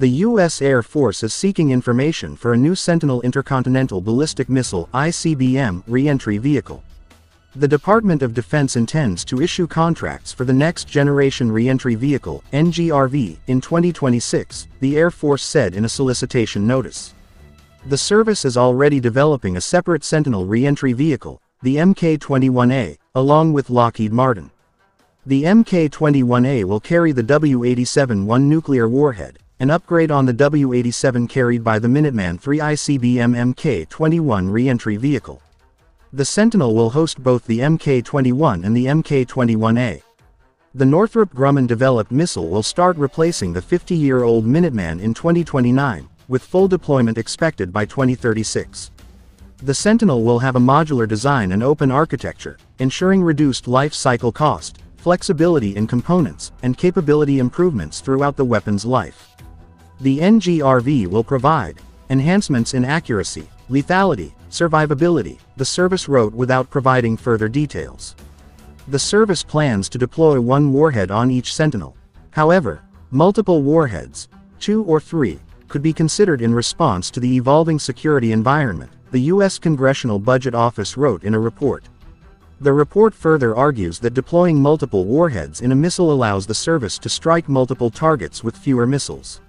The U.S. Air Force is seeking information for a new Sentinel intercontinental ballistic missile (ICBM) re-entry vehicle. The Department of Defense intends to issue contracts for the Next Generation Re-entry Vehicle (NGRV) in 2026, the Air Force said in a solicitation notice. The service is already developing a separate Sentinel re-entry vehicle, the MK-21A, along with Lockheed Martin. The MK-21A will carry the W87-1 nuclear warhead, an upgrade on the W87 carried by the Minuteman III ICBM MK-21 re-entry vehicle. The Sentinel will host both the MK-21 and the MK-21A. The Northrop Grumman-developed missile will start replacing the 50-year-old Minuteman in 2029, with full deployment expected by 2036. The Sentinel will have a modular design and open architecture, ensuring reduced life cycle cost, flexibility in components, and capability improvements throughout the weapon's life. The NGRV will provide enhancements in accuracy, lethality, survivability, the service wrote without providing further details. The service plans to deploy one warhead on each Sentinel. However, multiple warheads, 2 or 3, could be considered in response to the evolving security environment, the U.S. Congressional Budget Office wrote in a report. The report further argues that deploying multiple warheads in a missile allows the service to strike multiple targets with fewer missiles.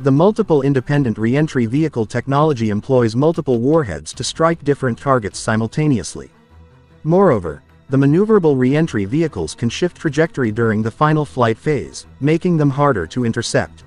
The multiple independent re-entry vehicle technology employs multiple warheads to strike different targets simultaneously. Moreover, the maneuverable re-entry vehicles can shift trajectory during the final flight phase, making them harder to intercept.